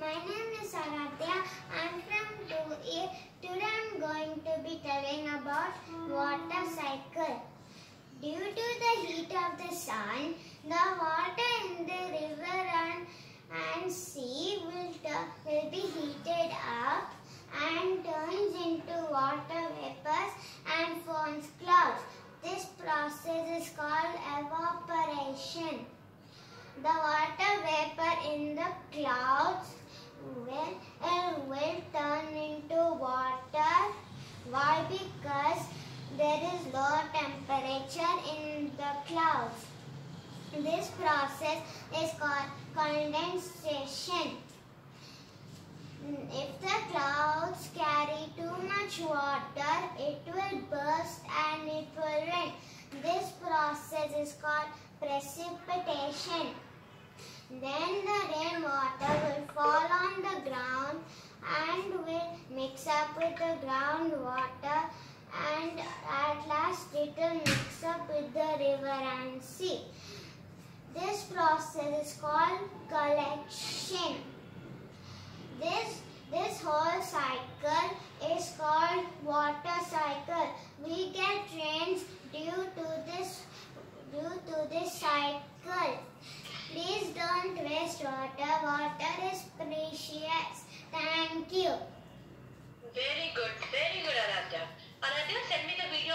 My name is Aaradhya. I'm from 2A. Today I'm going to be telling about water cycle. Due to the heat of the sun, the water in the river and sea will be heated up and turns into water vapors and forms clouds. This process is called evaporation. The water vapor in the clouds will turn into water. Why? Because there is low temperature in the clouds. This process is called condensation. If the clouds carry too much water, it will burst and it will rain. This process is called precipitation. Then the rainwater will fall on the ground and will mix up with the groundwater, and at last it will mix up with the river and sea. This process is called collection. This whole cycle is called water cycle. We get rains due to this cycle. Please don't waste water. Water is precious. Thank you. Very good, Aaradhya. Aaradhya, send me the video.